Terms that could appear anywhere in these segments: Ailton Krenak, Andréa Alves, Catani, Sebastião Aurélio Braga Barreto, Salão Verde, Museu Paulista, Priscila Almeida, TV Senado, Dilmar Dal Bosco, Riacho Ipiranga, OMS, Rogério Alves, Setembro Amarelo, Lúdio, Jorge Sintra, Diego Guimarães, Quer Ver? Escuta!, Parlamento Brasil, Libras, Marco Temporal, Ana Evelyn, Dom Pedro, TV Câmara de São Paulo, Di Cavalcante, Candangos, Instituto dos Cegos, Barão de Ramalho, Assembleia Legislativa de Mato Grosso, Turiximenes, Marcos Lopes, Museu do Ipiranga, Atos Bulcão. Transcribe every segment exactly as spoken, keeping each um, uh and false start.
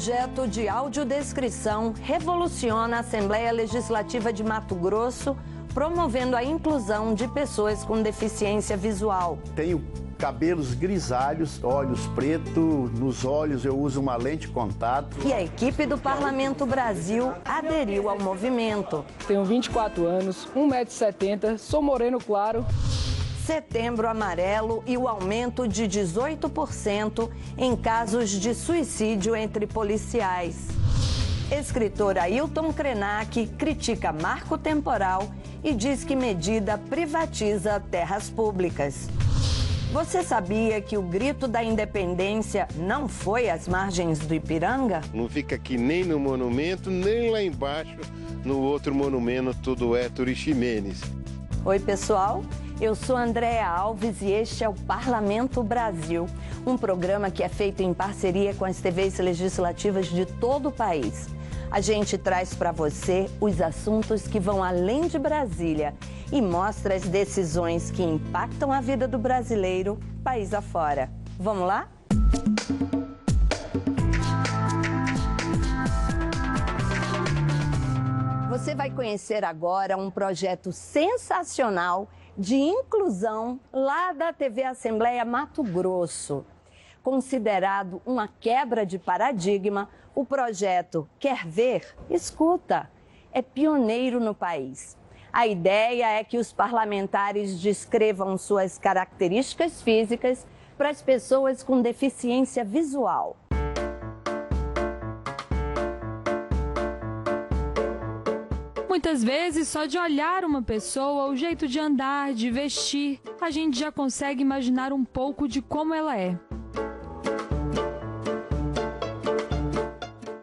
projeto de audiodescrição revoluciona a Assembleia Legislativa de Mato Grosso, promovendo a inclusão de pessoas com deficiência visual. Tenho cabelos grisalhos, olhos pretos, nos olhos eu uso uma lente contato. E a equipe do Parlamento Brasil aderiu ao movimento. Tenho vinte e quatro anos, um metro e setenta, sou moreno claro. Setembro Amarelo e o aumento de dezoito por cento em casos de suicídio entre policiais. Escritor Ailton Krenak critica Marco Temporal e diz que medida privatiza terras públicas. Você sabia que o grito da independência não foi às margens do Ipiranga? Não fica aqui nem no monumento, nem lá embaixo, no outro monumento, tudo é Turiximenes. Oi, pessoal. Eu sou Andréa Alves e este é o Parlamento Brasil, um programa que é feito em parceria com as T Vês legislativas de todo o país. A gente traz para você os assuntos que vão além de Brasília e mostra as decisões que impactam a vida do brasileiro, país afora. Vamos lá? Você vai conhecer agora um projeto sensacional de inclusão lá da T V Assembleia Mato Grosso. Considerado uma quebra de paradigma, o projeto Quer Ver? Escuta! É pioneiro no país. A ideia é que os parlamentares descrevam suas características físicas para as pessoas com deficiência visual. Muitas vezes, só de olhar uma pessoa, o jeito de andar, de vestir, a gente já consegue imaginar um pouco de como ela é.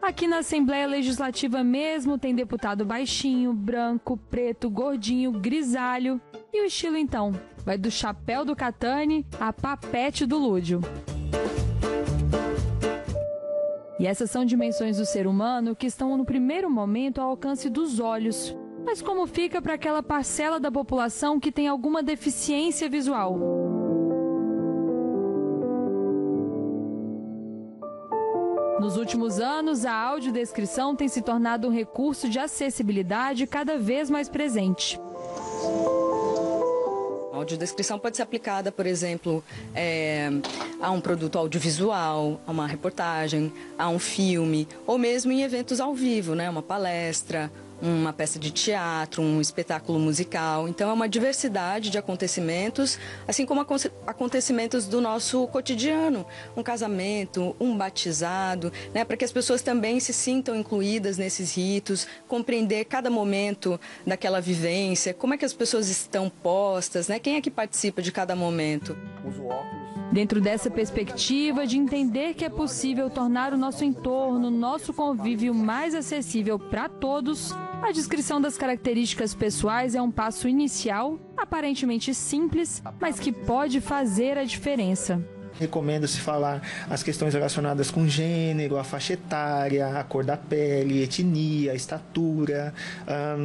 Aqui na Assembleia Legislativa mesmo tem deputado baixinho, branco, preto, gordinho, grisalho. E o estilo, então? Vai do chapéu do Catani a papete do Lúdio. E essas são dimensões do ser humano que estão, no primeiro momento, ao alcance dos olhos. Mas como fica para aquela parcela da população que tem alguma deficiência visual? Nos últimos anos, a audiodescrição tem se tornado um recurso de acessibilidade cada vez mais presente. A audiodescrição pode ser aplicada, por exemplo, é, a um produto audiovisual, a uma reportagem, a um filme, ou mesmo em eventos ao vivo, né? Uma palestra, uma peça de teatro, um espetáculo musical. Então, é uma diversidade de acontecimentos, assim como acontecimentos do nosso cotidiano. Um casamento, um batizado, né? Para que as pessoas também se sintam incluídas nesses ritos, compreender cada momento daquela vivência, como é que as pessoas estão postas, né? Quem é que participa de cada momento. Dentro dessa perspectiva de entender que é possível tornar o nosso entorno, nosso convívio mais acessível para todos, a descrição das características pessoais é um passo inicial, aparentemente simples, mas que pode fazer a diferença. Recomenda-se falar as questões relacionadas com gênero, a faixa etária, a cor da pele, etnia, a estatura,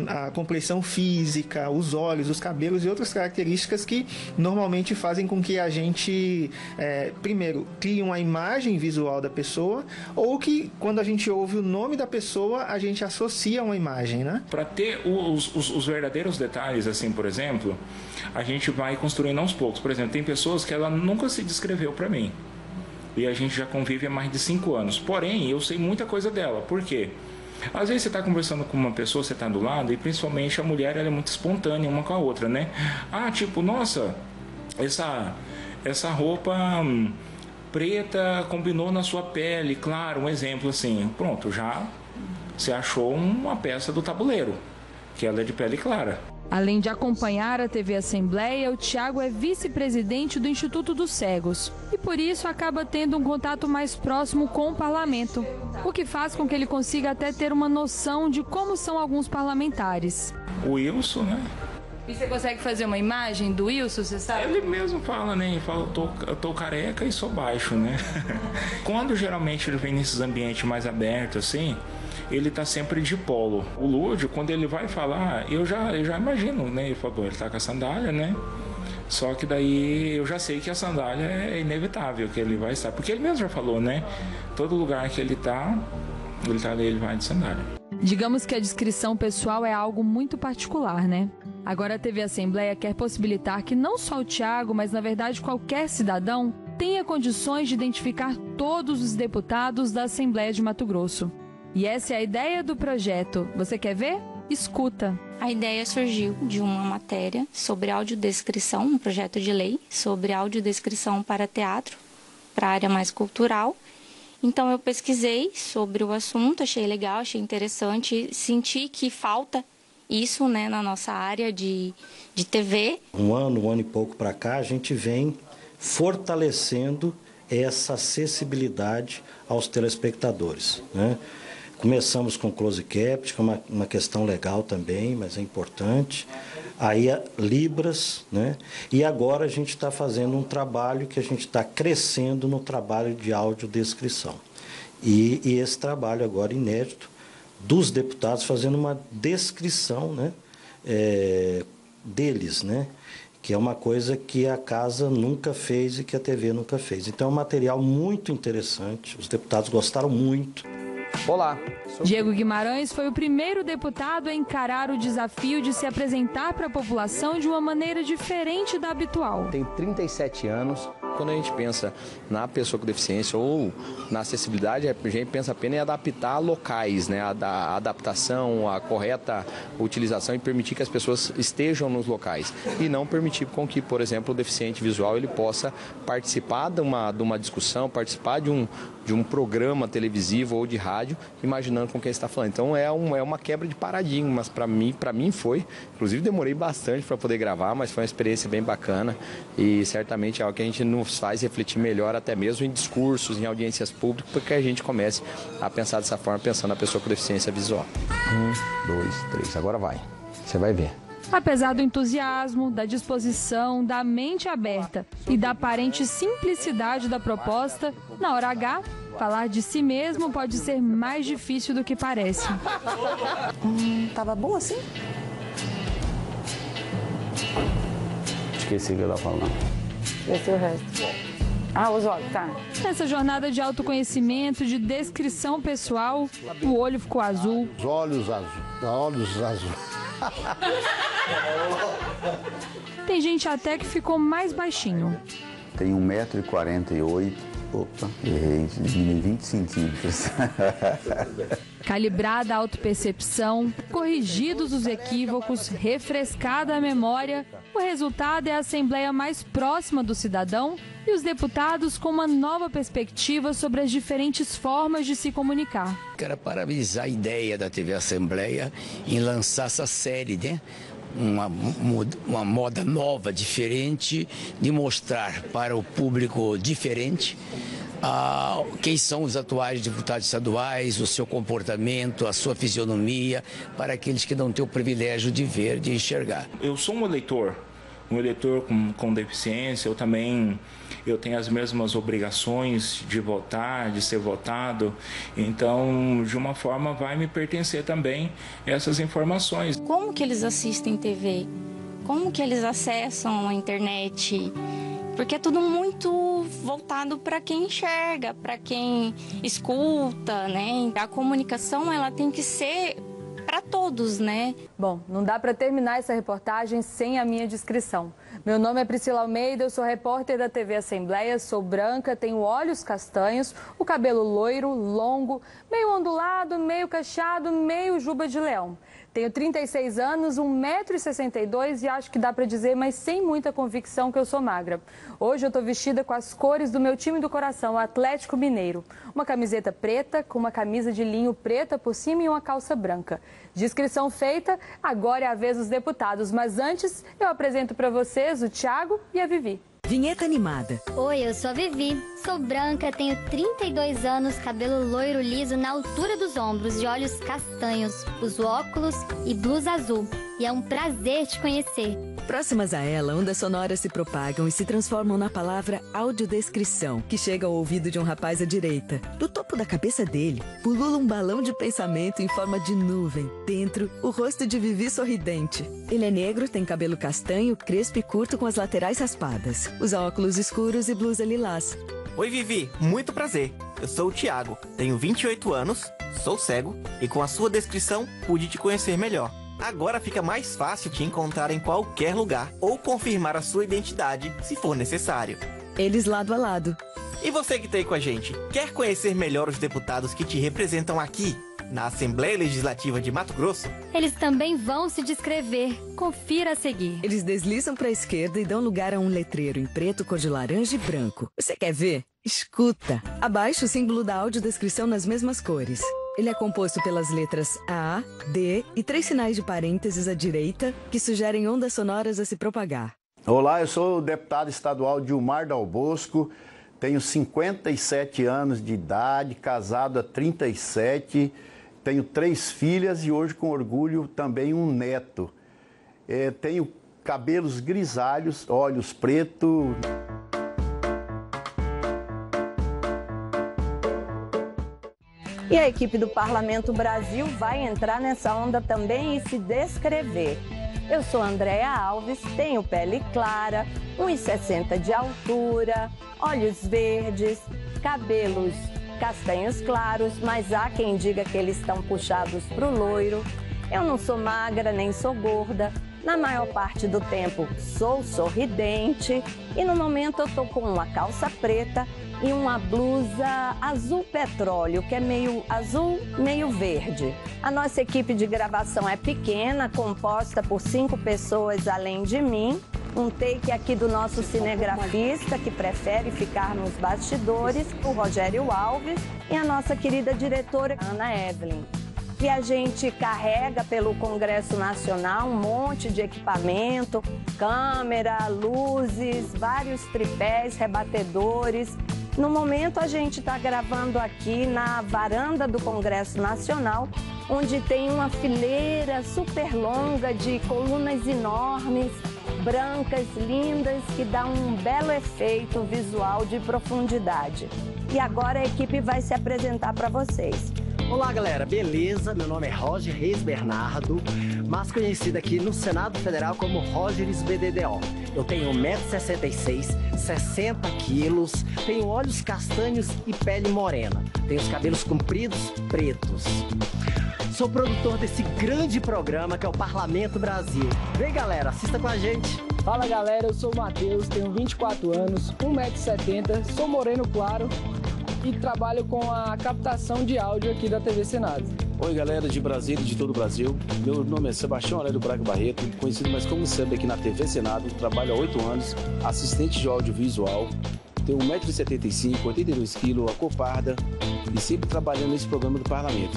a complexão física, os olhos, os cabelos e outras características que normalmente fazem com que a gente, é, primeiro, crie uma imagem visual da pessoa ou que, quando a gente ouve o nome da pessoa, a gente associa uma imagem, né? Para ter os, os, os verdadeiros detalhes, assim, por exemplo, a gente vai construindo aos poucos. Por exemplo, tem pessoas que ela nunca se descreveu para mim. E a gente já convive há mais de cinco anos. Porém, eu sei muita coisa dela. Por quê? Às vezes você está conversando com uma pessoa, você está do lado, e principalmente a mulher, ela é muito espontânea uma com a outra, né? Ah, tipo, nossa, essa, essa roupa hum, preta combinou na sua pele, claro, um exemplo assim. Pronto, já você achou uma peça do tabuleiro, que ela é de pele clara. Além de acompanhar a T V Assembleia, o Thiago é vice-presidente do Instituto dos Cegos e, por isso, acaba tendo um contato mais próximo com o parlamento, o que faz com que ele consiga até ter uma noção de como são alguns parlamentares. O Wilson, né? E você consegue fazer uma imagem do Wilson, você sabe? Ele mesmo fala, né? Ele fala, eu tô, eu tô careca e sou baixo, né? Quando, geralmente, ele vem nesses ambientes mais abertos, assim, ele está sempre de polo. O Lúdio, quando ele vai falar, eu já, eu já imagino, né? Ele fala, bom, ele está com a sandália, né? Só que daí eu já sei que a sandália é inevitável que ele vai estar. Porque ele mesmo já falou, né? Todo lugar que ele está, ele está ali, ele vai de sandália. Digamos que a descrição pessoal é algo muito particular, né? Agora a T V Assembleia quer possibilitar que não só o Thiago, mas na verdade qualquer cidadão tenha condições de identificar todos os deputados da Assembleia de Mato Grosso. E essa é a ideia do projeto. Você quer ver? Escuta! A ideia surgiu de uma matéria sobre audiodescrição, um projeto de lei sobre audiodescrição para teatro, para a área mais cultural. Então eu pesquisei sobre o assunto, achei legal, achei interessante, senti que falta isso, né, na nossa área de, de T V. Um ano, um ano e pouco para cá, a gente vem fortalecendo essa acessibilidade aos telespectadores, né? Começamos com Close Caption, que é uma, uma questão legal também, mas é importante. Aí a Libras, né? E agora a gente está fazendo um trabalho que a gente está crescendo no trabalho de audiodescrição. E, e esse trabalho agora inédito dos deputados fazendo uma descrição, né? É, deles, né? Que é uma coisa que a Casa nunca fez e que a T V nunca fez. Então é um material muito interessante, os deputados gostaram muito. Olá. Sou... Diego Guimarães foi o primeiro deputado a encarar o desafio de se apresentar para a população de uma maneira diferente da habitual. Tenho trinta e sete anos. Quando a gente pensa na pessoa com deficiência ou na acessibilidade, a gente pensa apenas em adaptar locais, né? A adaptação, a correta utilização e permitir que as pessoas estejam nos locais. E não permitir com que, por exemplo, o deficiente visual ele possa participar de uma, de uma discussão, participar de um, de um programa televisivo ou de rádio, imaginando com quem está falando. Então é, um, é uma quebra de paradigmas, para mim, para mim foi. Inclusive demorei bastante para poder gravar, mas foi uma experiência bem bacana e certamente é algo que a gente não faz refletir melhor até mesmo em discursos, em audiências públicas, para que a gente comece a pensar dessa forma, pensando na pessoa com deficiência visual. Um, dois, três, agora vai. Você vai ver. Apesar do entusiasmo, da disposição, da mente aberta e da aparente simplicidade da proposta, na hora H, falar de si mesmo pode ser mais difícil do que parece. Hum, tava bom assim? Esqueci o que eu estava falando. Esse é o resto. Ah, os olhos, tá. Nessa jornada de autoconhecimento, de descrição pessoal, o olho ficou azul. Os olhos azul. Olhos azul. Tem gente até que ficou mais baixinho. Tem um metro e quarenta e oito. Opa, errei, diminui vinte centímetros. Calibrada a autopercepção, corrigidos os equívocos, refrescada a memória, o resultado é a Assembleia mais próxima do cidadão e os deputados com uma nova perspectiva sobre as diferentes formas de se comunicar. Quero parabenizar a ideia da T V Assembleia em lançar essa série, né? Uma, uma moda nova, diferente, de mostrar para o público diferente ah, quem são os atuais deputados estaduais, o seu comportamento, a sua fisionomia, para aqueles que não têm o privilégio de ver, de enxergar. Eu sou um eleitor, um eleitor com, com deficiência, eu também eu tenho as mesmas obrigações de votar, de ser votado, então de uma forma vai me pertencer também essas informações. Como que eles assistem T V? Como que eles acessam a internet? Porque é tudo muito voltado para quem enxerga, para quem escuta, né? A comunicação ela tem que ser para todos, né? Bom, não dá para terminar essa reportagem sem a minha descrição. Meu nome é Priscila Almeida, eu sou repórter da T V Assembleia, sou branca, tenho olhos castanhos, o cabelo loiro, longo, meio ondulado, meio cacheado, meio juba de leão. Tenho trinta e seis anos, um metro e sessenta e dois e acho que dá para dizer, mas sem muita convicção, que eu sou magra. Hoje eu estou vestida com as cores do meu time do coração, o Atlético Mineiro. Uma camiseta preta, com uma camisa de linho preta por cima e uma calça branca. Descrição feita, agora é a vez dos deputados, mas antes eu apresento para vocês o Thiago e a Vivi. Vinheta animada. Oi, eu sou a Vivi. sou branca, tenho trinta e dois anos, cabelo loiro liso na altura dos ombros, de olhos castanhos, uso óculos e blusa azul. E é um prazer te conhecer. Próximas a ela, ondas sonoras se propagam e se transformam na palavra audiodescrição, que chega ao ouvido de um rapaz à direita. Do topo da cabeça dele, pulula um balão de pensamento em forma de nuvem. Dentro, o rosto de Vivi sorridente. Ele é negro, tem cabelo castanho, crespo e curto com as laterais raspadas. Usa óculos escuros e blusa lilás. Oi, Vivi, muito prazer. Eu sou o Thiago, tenho vinte e oito anos, sou cego e com a sua descrição pude te conhecer melhor. Agora fica mais fácil te encontrar em qualquer lugar ou confirmar a sua identidade, se for necessário. Eles lado a lado. E você que está aí com a gente, quer conhecer melhor os deputados que te representam aqui, na Assembleia Legislativa de Mato Grosso? Eles também vão se descrever. Confira a seguir. Eles deslizam para a esquerda e dão lugar a um letreiro em preto, cor de laranja e branco. Você quer ver? Escuta! Abaixo, o símbolo da audiodescrição nas mesmas cores. Ele é composto pelas letras A, D e três sinais de parênteses à direita que sugerem ondas sonoras a se propagar. Olá, eu sou o deputado estadual Dilmar Dal Bosco, tenho cinquenta e sete anos de idade, casado há trinta e sete, tenho três filhas e hoje com orgulho também um neto. É, tenho cabelos grisalhos, olhos pretos... E a equipe do Parlamento Brasil vai entrar nessa onda também e se descrever. Eu sou Andréa Alves, tenho pele clara, um metro e sessenta de altura, olhos verdes, cabelos castanhos claros, mas há quem diga que eles estão puxados para o loiro. Eu não sou magra nem sou gorda, na maior parte do tempo sou sorridente e no momento eu tô com uma calça preta e uma blusa azul petróleo, que é meio azul, meio verde. A nossa equipe de gravação é pequena, composta por cinco pessoas além de mim. Um take aqui do nosso cinegrafista, que prefere ficar nos bastidores, o Rogério Alves, e a nossa querida diretora, Ana Evelyn. E a gente carrega pelo Congresso Nacional um monte de equipamento, câmera, luzes, vários tripés, rebatedores. No momento a gente está gravando aqui na varanda do Congresso Nacional, onde tem uma fileira super longa de colunas enormes, brancas, lindas, que dá um belo efeito visual de profundidade. E agora a equipe vai se apresentar para vocês. Olá, galera, beleza? Meu nome é Roger Reis Bernardo, mais conhecido aqui no Senado Federal como Rogeres B D D O. Eu tenho um metro e sessenta e seis, sessenta quilos, tenho olhos castanhos e pele morena. Tenho os cabelos compridos, pretos. Sou produtor desse grande programa que é o Parlamento Brasil. Vem, galera, assista com a gente. Fala, galera, eu sou o Matheus, tenho vinte e quatro anos, um metro e setenta, sou moreno claro e trabalho com a captação de áudio aqui da T V Senado. Oi, galera de Brasília e de todo o Brasil. Meu nome é Sebastião Aurélio Braga Barreto, conhecido mais como Seb aqui na T V Senado. Trabalho há oito anos, assistente de audiovisual. Tenho um metro e setenta e cinco, oitenta e dois quilos, a cor parda e sempre trabalhando nesse programa do Parlamento.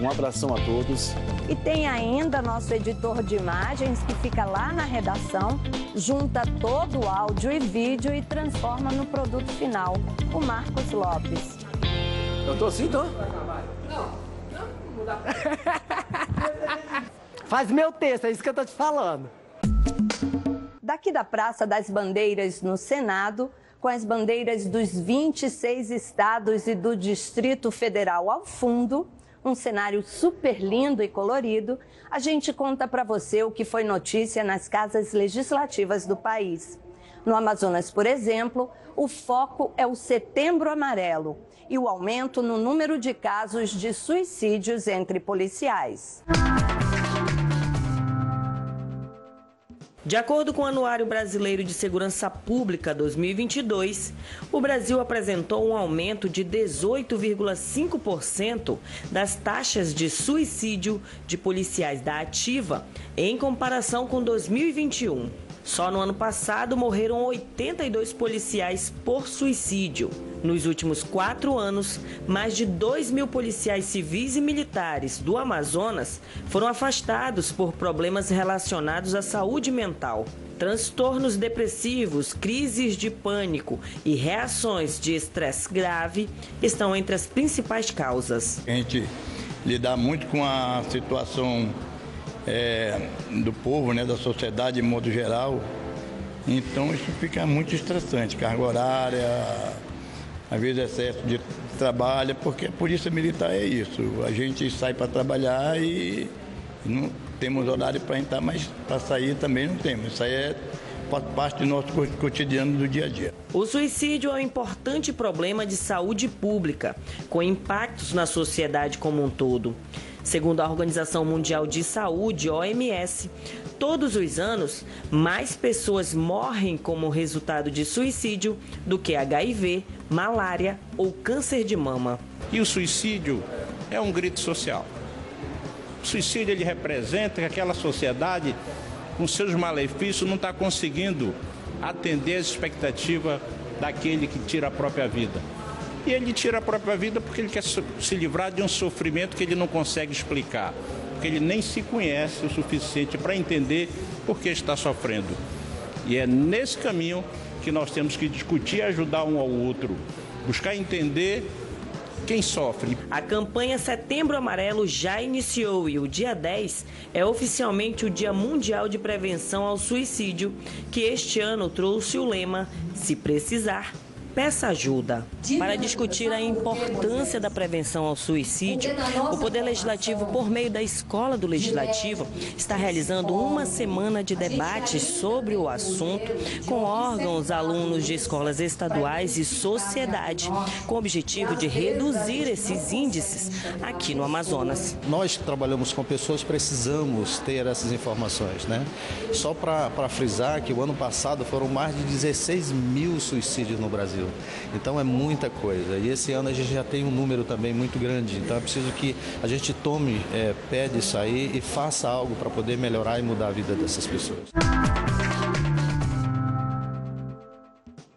Um abração a todos. E tem ainda nosso editor de imagens que fica lá na redação, junta todo o áudio e vídeo e transforma no produto final, o Marcos Lopes. Eu tô assim, tô? Não, não, não dá. Faz meu texto, é isso que eu tô te falando. Daqui da Praça das Bandeiras, no Senado, com as bandeiras dos vinte e seis estados e do Distrito Federal ao fundo, um cenário super lindo e colorido, a gente conta para você o que foi notícia nas casas legislativas do país. No Amazonas, por exemplo, o foco é o Setembro Amarelo e o aumento no número de casos de suicídios entre policiais. De acordo com o Anuário Brasileiro de Segurança Pública dois mil e vinte e dois, o Brasil apresentou um aumento de dezoito vírgula cinco por cento das taxas de suicídio de policiais da ativa em comparação com dois mil e vinte e um. Só no ano passado morreram oitenta e dois policiais por suicídio. Nos últimos quatro anos, mais de dois mil policiais civis e militares do Amazonas foram afastados por problemas relacionados à saúde mental. transtornos depressivos, crises de pânico e reações de estresse grave estão entre as principais causas. A gente lidar muito com a situação é, do povo, né, da sociedade de modo geral, então isso fica muito estressante, carga horária, às vezes excesso de trabalho, porque a polícia militar é isso, a gente sai para trabalhar e não temos horário para entrar, mas para sair também não temos, isso aí é parte do nosso cotidiano do dia a dia. O suicídio é um importante problema de saúde pública, com impactos na sociedade como um todo. Segundo a Organização Mundial de Saúde, O M S, todos os anos, mais pessoas morrem como resultado de suicídio do que H I V, malária ou câncer de mama. E o suicídio é um grito social. O suicídio ele representa que aquela sociedade, com seus malefícios, não está conseguindo atender a expectativa daquele que tira a própria vida. E ele tira a própria vida porque ele quer se livrar de um sofrimento que ele não consegue explicar, porque ele nem se conhece o suficiente para entender por que está sofrendo. E é nesse caminho que nós temos que discutir, ajudar um ao outro, buscar entender quem sofre. A campanha Setembro Amarelo já iniciou e o dia dez é oficialmente o Dia Mundial de Prevenção ao Suicídio, que este ano trouxe o lema "Se precisar, peça ajuda". Para discutir a importância da prevenção ao suicídio, o Poder Legislativo, por meio da Escola do Legislativo, está realizando uma semana de debates sobre o assunto com órgãos, alunos de escolas estaduais e sociedade, com o objetivo de reduzir esses índices aqui no Amazonas. Nós que trabalhamos com pessoas precisamos ter essas informações, né? Só para frisar que o ano passado foram mais de dezesseis mil suicídios no Brasil. Então é muita coisa, e esse ano a gente já tem um número também muito grande, então é preciso que a gente tome é, pé disso aí e faça algo para poder melhorar e mudar a vida dessas pessoas.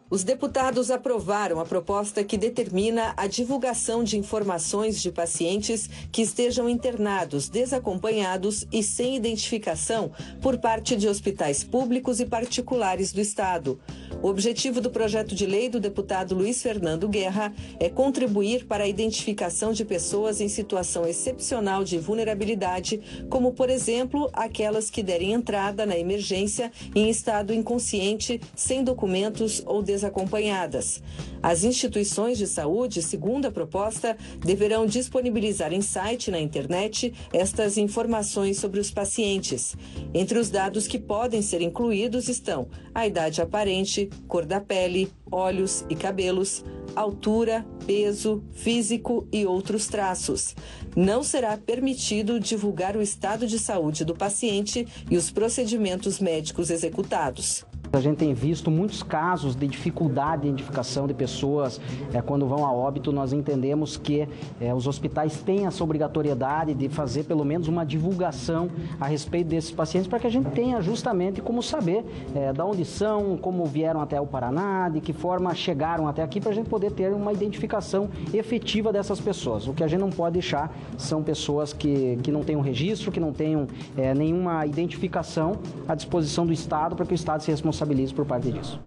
Os deputados aprovaram a proposta que determina a divulgação de informações de pacientes que estejam internados, desacompanhados e sem identificação por parte de hospitais públicos e particulares do Estado. O objetivo do projeto de lei do deputado Luiz Fernando Guerra é contribuir para a identificação de pessoas em situação excepcional de vulnerabilidade, como, por exemplo, aquelas que derem entrada na emergência em estado inconsciente, sem documentos ou desacompanhados. acompanhadas. As instituições de saúde, segundo a proposta, deverão disponibilizar em site na internet estas informações sobre os pacientes. Entre os dados que podem ser incluídos estão a idade aparente, cor da pele, olhos e cabelos, altura, peso, físico e outros traços. Não será permitido divulgar o estado de saúde do paciente e os procedimentos médicos executados. A gente tem visto muitos casos de dificuldade de identificação de pessoas é, quando vão a óbito. Nós entendemos que é, os hospitais têm essa obrigatoriedade de fazer pelo menos uma divulgação a respeito desses pacientes, para que a gente tenha justamente como saber é, de onde são, como vieram até o Paraná, de que forma chegaram até aqui, para a gente poder ter uma identificação efetiva dessas pessoas. O que a gente não pode deixar são pessoas que, que não tenham registro, que não tenham é, nenhuma identificação à disposição do Estado, para que o Estado se responsabilize por parte disso.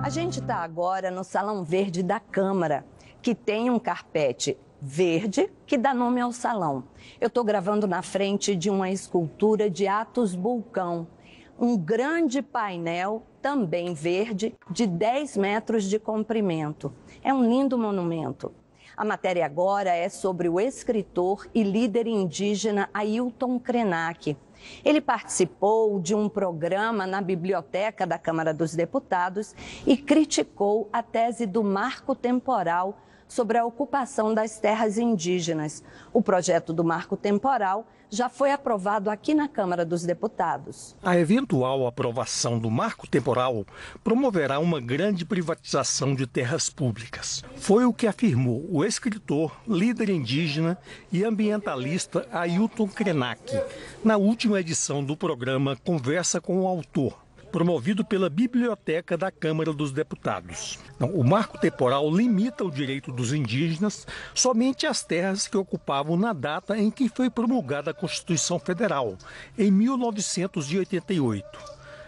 A gente está agora no Salão Verde da Câmara, que tem um carpete verde que dá nome ao salão. Eu estou gravando na frente de uma escultura de Atos Bulcão, um grande painel também verde de dez metros de comprimento. É um lindo monumento. A matéria agora é sobre o escritor e líder indígena Ailton Krenak. Ele participou de um programa na biblioteca da Câmara dos Deputados e criticou a tese do Marco Temporal sobre a ocupação das terras indígenas. O projeto do Marco Temporal já foi aprovado aqui na Câmara dos Deputados. A eventual aprovação do Marco Temporal promoverá uma grande privatização de terras públicas. Foi o que afirmou o escritor, líder indígena e ambientalista Ailton Krenak na última edição do programa Conversa com o Autor, promovido pela Biblioteca da Câmara dos Deputados. Então, o Marco Temporal limita o direito dos indígenas somente às terras que ocupavam na data em que foi promulgada a Constituição Federal, em mil novecentos e oitenta e oito.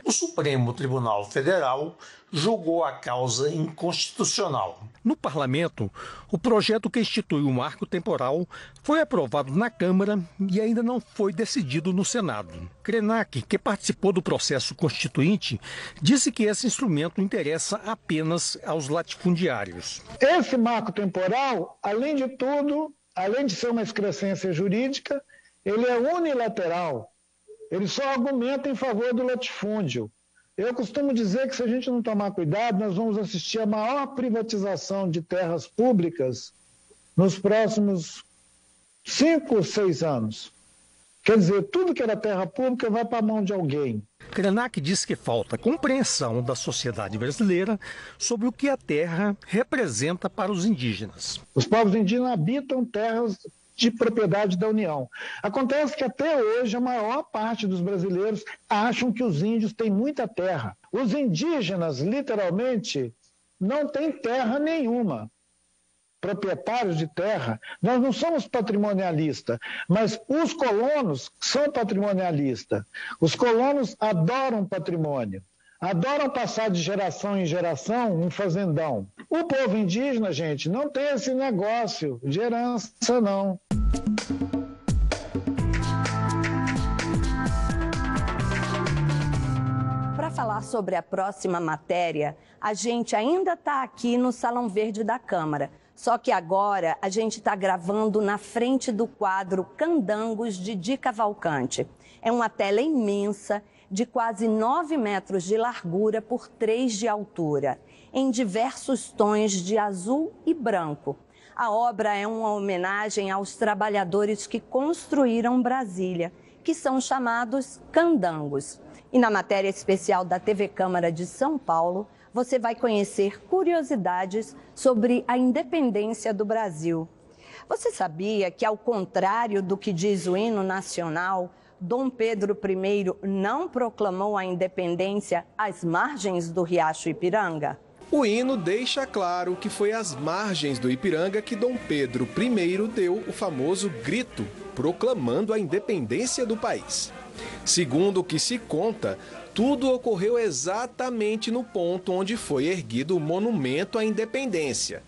O Supremo Tribunal Federal julgou a causa inconstitucional. No parlamento, o projeto que institui o marco temporal foi aprovado na Câmara e ainda não foi decidido no Senado. Krenak, que participou do processo constituinte, disse que esse instrumento interessa apenas aos latifundiários. Esse marco temporal, além de tudo, além de ser uma excrescência jurídica, ele é unilateral. Ele só argumenta em favor do latifúndio. Eu costumo dizer que se a gente não tomar cuidado, nós vamos assistir a maior privatização de terras públicas nos próximos cinco, seis anos. Quer dizer, tudo que era terra pública vai para a mão de alguém. Krenak diz que falta compreensão da sociedade brasileira sobre o que a terra representa para os indígenas. Os povos indígenas habitam terras de propriedade da União. Acontece que até hoje a maior parte dos brasileiros acham que os índios têm muita terra. Os indígenas, literalmente, não têm terra nenhuma. Proprietários de terra, nós não somos patrimonialistas, mas os colonos são patrimonialistas. Os colonos adoram patrimônio, adoram passar de geração em geração um fazendão. O povo indígena, gente, não tem esse negócio de herança, não. Para falar sobre a próxima matéria, a gente ainda está aqui no Salão Verde da Câmara. Só que agora a gente está gravando na frente do quadro Candangos, de Di Cavalcante. É uma tela imensa, de quase nove metros de largura por três de altura, em diversos tons de azul e branco. A obra é uma homenagem aos trabalhadores que construíram Brasília, que são chamados candangos. E na matéria especial da T V Câmara de São Paulo, você vai conhecer curiosidades sobre a independência do Brasil. Você sabia que, ao contrário do que diz o hino nacional, Dom Pedro primeiro não proclamou a independência às margens do Riacho Ipiranga? O hino deixa claro que foi às margens do Ipiranga que Dom Pedro primeiro deu o famoso grito, proclamando a independência do país. Segundo o que se conta, tudo ocorreu exatamente no ponto onde foi erguido o monumento à independência.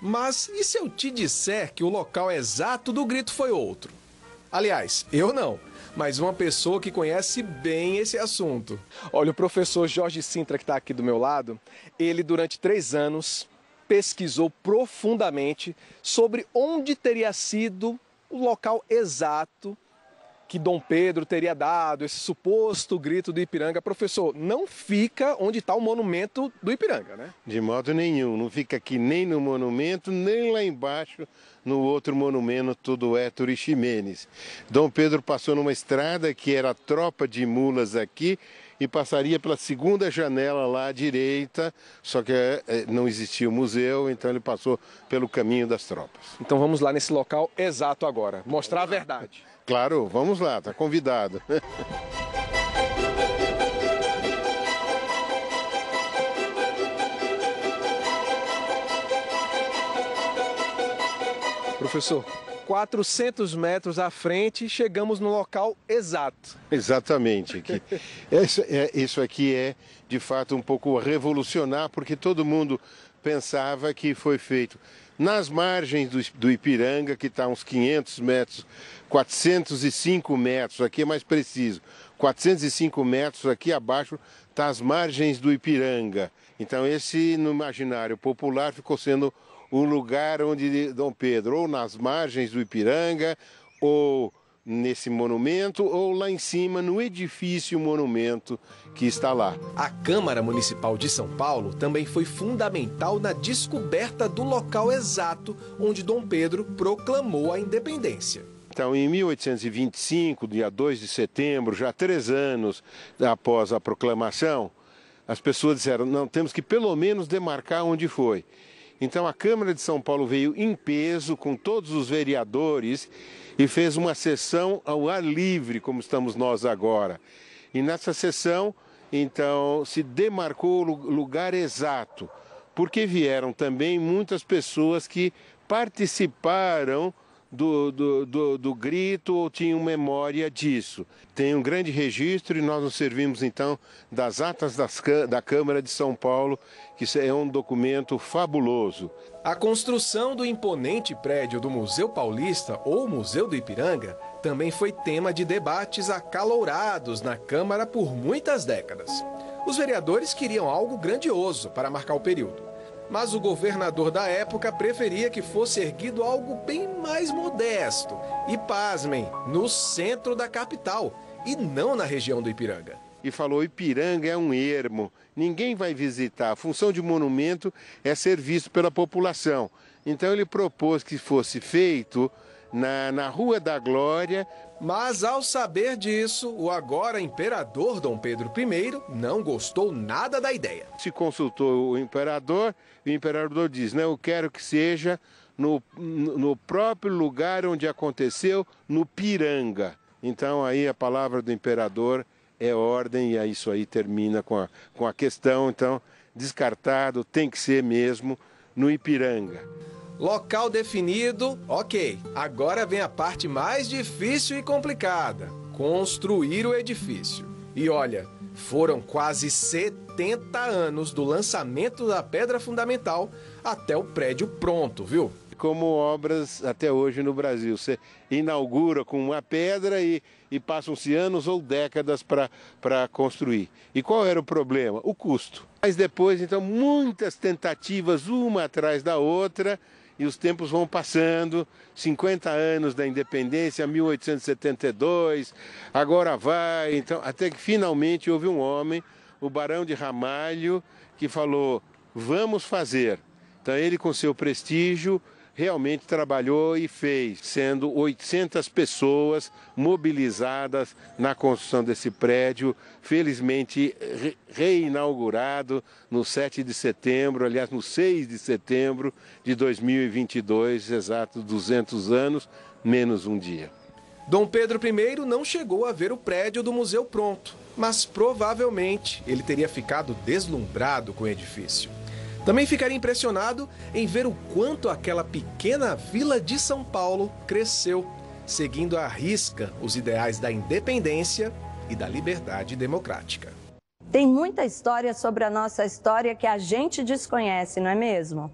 Mas e se eu te disser que o local exato do grito foi outro? Aliás, eu não, mas uma pessoa que conhece bem esse assunto. Olha, o professor Jorge Sintra, que está aqui do meu lado, ele durante três anos pesquisou profundamente sobre onde teria sido o local exato que Dom Pedro teria dado esse suposto grito do Ipiranga. Professor, não fica onde está o monumento do Ipiranga, né? De modo nenhum, não fica aqui nem no monumento, nem lá embaixo, no outro monumento, tudo é Turiximenes. Dom Pedro passou numa estrada que era a tropa de mulas aqui e passaria pela segunda janela lá à direita, só que não existia o museu, então ele passou pelo caminho das tropas. Então vamos lá nesse local exato agora, mostrar a verdade. Claro, vamos lá, tá convidado. Professor, quatrocentos metros à frente, chegamos no local exato. Exatamente. Que isso, é, isso aqui é, de fato, um pouco revolucionar, porque todo mundo pensava que foi feito nas margens do, do Ipiranga, que está uns quinhentos metros, quatrocentos e cinco metros, aqui é mais preciso, quatrocentos e cinco metros aqui abaixo está as margens do Ipiranga. Então esse, no imaginário popular, ficou sendo o lugar onde Dom Pedro, ou nas margens do Ipiranga, ou nesse monumento, ou lá em cima, no edifício monumento que está lá. A Câmara Municipal de São Paulo também foi fundamental na descoberta do local exato onde Dom Pedro proclamou a independência. Então, em mil oitocentos e vinte e cinco, dia dois de setembro, já três anos após a proclamação, as pessoas disseram, não, temos que pelo menos demarcar onde foi. Então, a Câmara de São Paulo veio em peso, com todos os vereadores, e fez uma sessão ao ar livre, como estamos nós agora. E nessa sessão, Então, se demarcou o lugar exato, porque vieram também muitas pessoas que participaram do, do, do, do grito ou tinham memória disso. Tem um grande registro e nós nos servimos, então, das atas das, da Câmara de São Paulo, que é um documento fabuloso. A construção do imponente prédio do Museu Paulista, ou Museu do Ipiranga, também foi tema de debates acalorados na Câmara por muitas décadas. Os vereadores queriam algo grandioso para marcar o período, mas o governador da época preferia que fosse erguido algo bem mais modesto e, pasmem, no centro da capital e não na região do Ipiranga. E falou, Ipiranga é um ermo, ninguém vai visitar, a função de monumento é ser visto pela população. Então ele propôs que fosse feito na, na Rua da Glória. Mas ao saber disso, o agora imperador Dom Pedro Primeiro não gostou nada da ideia. Se consultou o imperador, e o imperador diz, né, eu quero que seja no, no próprio lugar onde aconteceu, no Piranga. Então aí a palavra do imperador é ordem e isso aí termina com a, com a questão, então, descartado, tem que ser mesmo no Ipiranga. Local definido, ok. Agora vem a parte mais difícil e complicada, construir o edifício. E olha, foram quase setenta anos do lançamento da pedra fundamental até o prédio pronto, viu? Como obras até hoje no Brasil. Você inaugura com uma pedra e, e passam-se anos ou décadas para construir. E qual era o problema? O custo. Mas depois, então, muitas tentativas, uma atrás da outra, e os tempos vão passando, cinquenta anos da independência, mil oitocentos e setenta e dois, agora vai, então, até que finalmente houve um homem, o Barão de Ramalho, que falou, vamos fazer. Então ele, com seu prestígio, realmente trabalhou e fez, sendo oitocentas pessoas mobilizadas na construção desse prédio, felizmente reinaugurado no sete de setembro, aliás, no seis de setembro de dois mil e vinte e dois, exatos duzentos anos, menos um dia. Dom Pedro Primeiro não chegou a ver o prédio do museu pronto, mas provavelmente ele teria ficado deslumbrado com o edifício. Também ficaria impressionado em ver o quanto aquela pequena vila de São Paulo cresceu, seguindo à risca os ideais da independência e da liberdade democrática. Tem muita história sobre a nossa história que a gente desconhece, não é mesmo?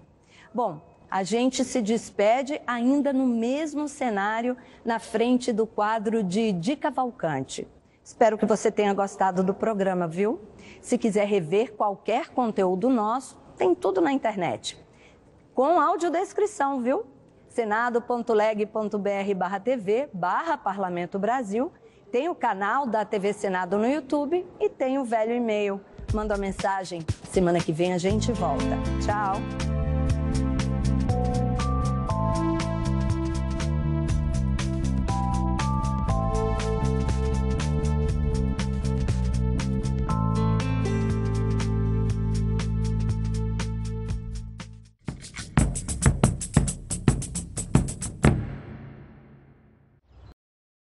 Bom, a gente se despede ainda no mesmo cenário, na frente do quadro de Di Cavalcante. Espero que você tenha gostado do programa, viu? Se quiser rever qualquer conteúdo nosso, tem tudo na internet, com audiodescrição, viu? senado ponto leg ponto br barra tv barra Parlamento Brasil, tem o canal da T V Senado no YouTube e tem o velho e-mail. Manda uma mensagem, semana que vem a gente volta. Tchau!